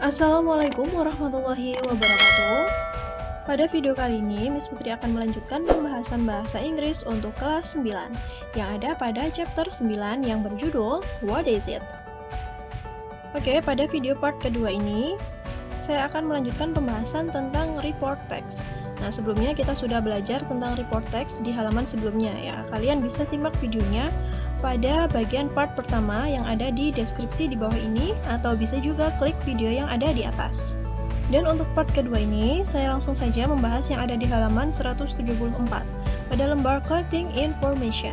Assalamualaikum warahmatullahi wabarakatuh. Pada video kali ini, Miss Putri akan melanjutkan pembahasan Bahasa Inggris untuk kelas 9 yang ada pada Chapter 9 yang berjudul What is it? Oke, pada video part kedua ini saya akan melanjutkan pembahasan tentang report text. Nah, sebelumnya kita sudah belajar tentang report text di halaman sebelumnya ya. Kalian bisa simak videonya pada bagian part pertama yang ada di deskripsi di bawah ini, atau bisa juga klik video yang ada di atas. Dan untuk part kedua ini, saya langsung saja membahas yang ada di halaman 174 pada lembar collecting information.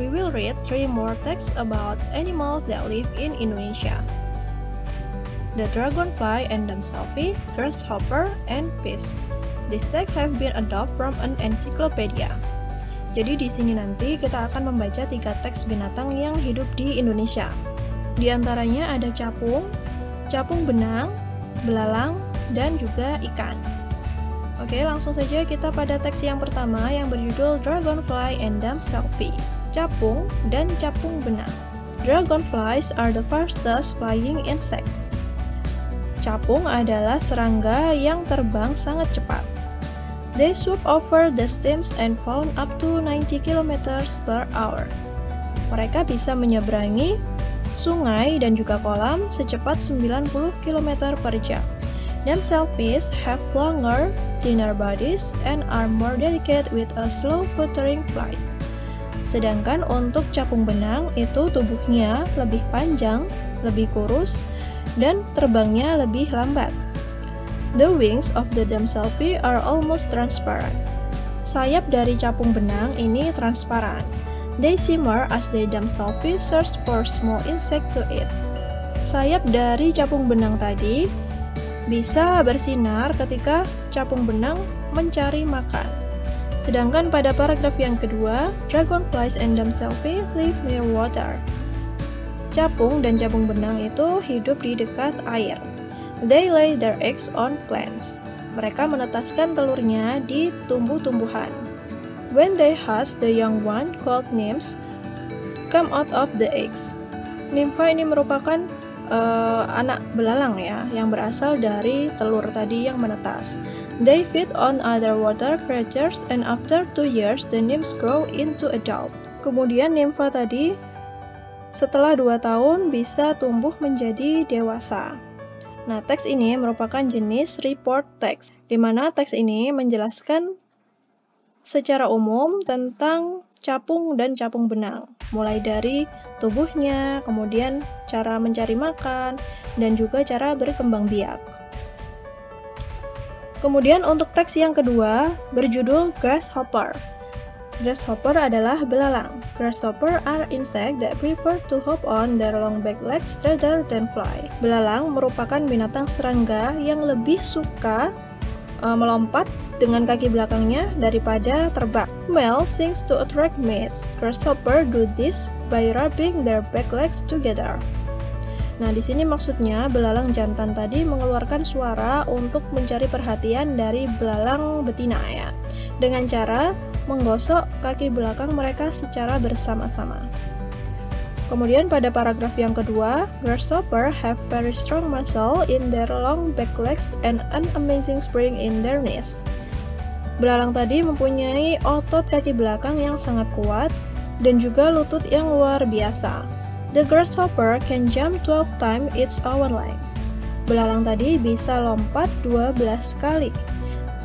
We will read 3 more texts about animals that live in Indonesia. The Dragonfly and Damselfly, Grasshopper and Fish. These texts have been adopted from an encyclopedia. Jadi di sini nanti kita akan membaca 3 teks binatang yang hidup di Indonesia. Di antaranya ada capung, capung benang, belalang, dan juga ikan. Oke, langsung saja kita pada teks yang pertama yang berjudul Dragonfly and Damselfly, capung dan capung benang. Dragonflies are the fastest flying insect. Capung adalah serangga yang terbang sangat cepat. They swoop over the stems and fall up to 90 km/h. Mereka bisa menyeberangi sungai dan juga kolam secepat 90 km/jam. Damselflies have longer, thinner bodies and are more delicate with a slow fluttering flight. Sedangkan untuk capung benang itu tubuhnya lebih panjang, lebih kurus, dan terbangnya lebih lambat. The wings of the Damselfly are almost transparent. Sayap dari capung benang ini transparan. They shimmer as the Damselfly search for small insect to eat. Sayap dari capung benang tadi bisa bersinar ketika capung benang mencari makan. Sedangkan pada paragraf yang kedua, Dragonflies and Damselfly live near water. Capung dan capung benang itu hidup di dekat air. They lay their eggs on plants. Mereka menetaskan telurnya di tumbuh-tumbuhan. When they hatch, the young one called nymphs come out of the eggs. Nimfa ini merupakan anak belalang ya, yang berasal dari telur tadi yang menetas. They feed on other water creatures and after 2 years, the nymphs grow into adult. Kemudian nimfa tadi setelah 2 tahun bisa tumbuh menjadi dewasa. Nah, teks ini merupakan jenis report text, di mana teks ini menjelaskan secara umum tentang capung dan capung benang, mulai dari tubuhnya, kemudian cara mencari makan, dan juga cara berkembang biak. Kemudian untuk teks yang kedua berjudul Grasshopper. Grasshopper adalah belalang. Grasshopper are insect that prefer to hop on their long back legs rather than fly. Belalang merupakan binatang serangga yang lebih suka melompat dengan kaki belakangnya daripada terbang. Males seeks to attract mates. Grasshopper do this by rubbing their back legs together. Nah, di sini maksudnya belalang jantan tadi mengeluarkan suara untuk mencari perhatian dari belalang betina ya, dengan cara menggosok kaki belakang mereka secara bersama-sama. Kemudian pada paragraf yang kedua, Grasshopper have very strong muscle in their long back legs and an amazing spring in their knees. Belalang tadi mempunyai otot kaki belakang yang sangat kuat dan juga lutut yang luar biasa. The grasshopper can jump 12 times its own length. Belalang tadi bisa lompat 12 kali.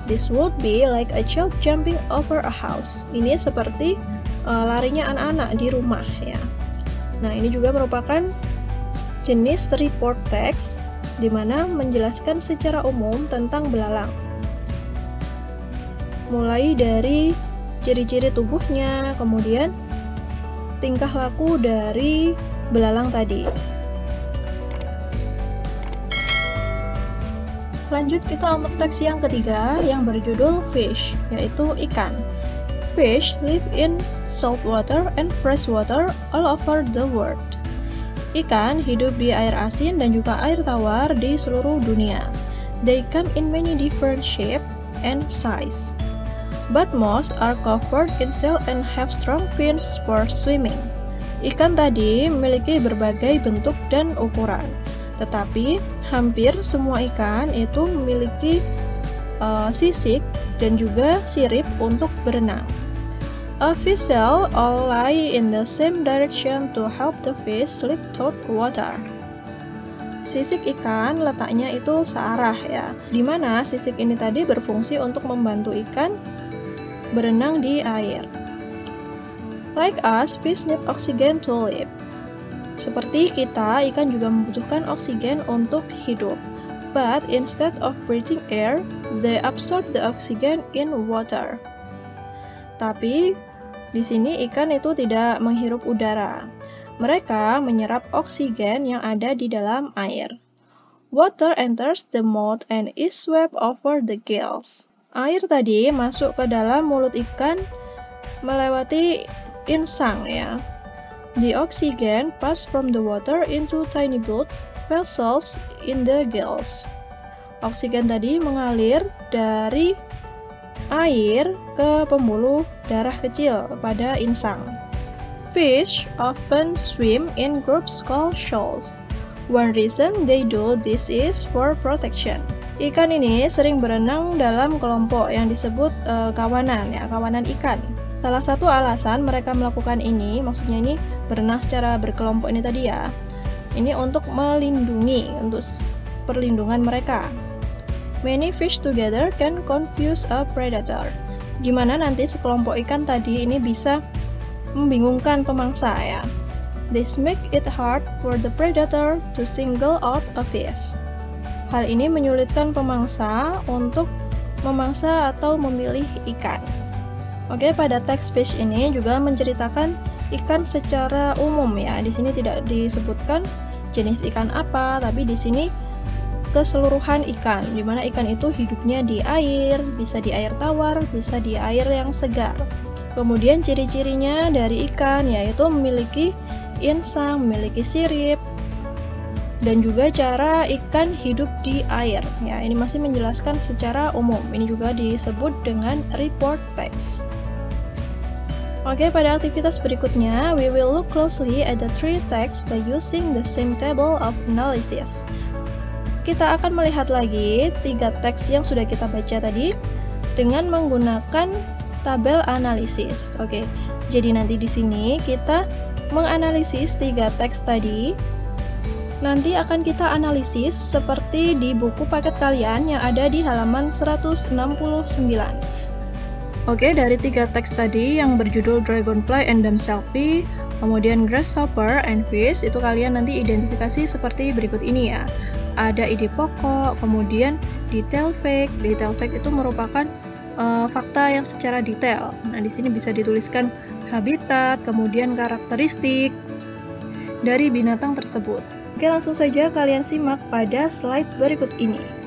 This would be like a child jumping over a house. Ini seperti larinya anak-anak di rumah ya. Nah, ini juga merupakan jenis report text di mana menjelaskan secara umum tentang belalang. Mulai dari ciri-ciri tubuhnya, kemudian tingkah laku dari belalang tadi. Lanjut kita untuk teks yang ketiga yang berjudul Fish, yaitu ikan. Fish live in saltwater and freshwater all over the world. Ikan hidup di air asin dan juga air tawar di seluruh dunia. They come in many different shape and size. But most are covered in shell and have strong fins for swimming. Ikan tadi memiliki berbagai bentuk dan ukuran. Tetapi hampir semua ikan itu memiliki sisik dan juga sirip untuk berenang. A fish shell all lie in the same direction to help the fish slip toward water. Sisik ikan letaknya itu searah ya, dimana sisik ini tadi berfungsi untuk membantu ikan berenang di air. Like us, fish need oxygen to live. Seperti kita, ikan juga membutuhkan oksigen untuk hidup. But instead of breathing air, they absorb the oxygen in water. Tapi di sini ikan itu tidak menghirup udara. Mereka menyerap oksigen yang ada di dalam air. Water enters the mouth and is swept over the gills. Air tadi masuk ke dalam mulut ikan melewati insang ya. The oxygen passes from the water into tiny blood vessels in the gills. Oksigen tadi mengalir dari air ke pembuluh darah kecil pada insang. Fish often swim in groups called shoals. One reason they do this is for protection. Ikan ini sering berenang dalam kelompok yang disebut kawanan ya, kawanan ikan. Salah satu alasan mereka melakukan ini, maksudnya ini berenang secara berkelompok ini tadi ya, ini untuk melindungi, untuk perlindungan mereka. Many fish together can confuse a predator. Dimana nanti sekelompok ikan tadi ini bisa membingungkan pemangsa ya. This make it hard for the predator to single out a fish. Hal ini menyulitkan pemangsa untuk memangsa atau memilih ikan. Oke, pada teks fish ini juga menceritakan ikan secara umum ya. Di sini tidak disebutkan jenis ikan apa, tapi di sini keseluruhan ikan, di mana ikan itu hidupnya di air, bisa di air tawar, bisa di air yang segar. Kemudian ciri-cirinya dari ikan yaitu memiliki insang, memiliki sirip, dan juga cara ikan hidup di air. Ya, ini masih menjelaskan secara umum. Ini juga disebut dengan report text. Oke, pada aktivitas berikutnya, we will look closely at the three texts by using the same table of analysis. Kita akan melihat lagi tiga teks yang sudah kita baca tadi dengan menggunakan tabel analisis. Oke, jadi nanti di sini kita menganalisis tiga teks tadi. Nanti akan kita analisis seperti di buku paket kalian yang ada di halaman 169. Oke, dari tiga teks tadi yang berjudul Dragonfly and Damselfly, kemudian Grasshopper and Fish, itu kalian nanti identifikasi seperti berikut ini ya. Ada ide pokok, kemudian detail fact. Detail fact itu merupakan fakta yang secara detail. Nah, di sini bisa dituliskan habitat, kemudian karakteristik dari binatang tersebut. Oke, langsung saja kalian simak pada slide berikut ini.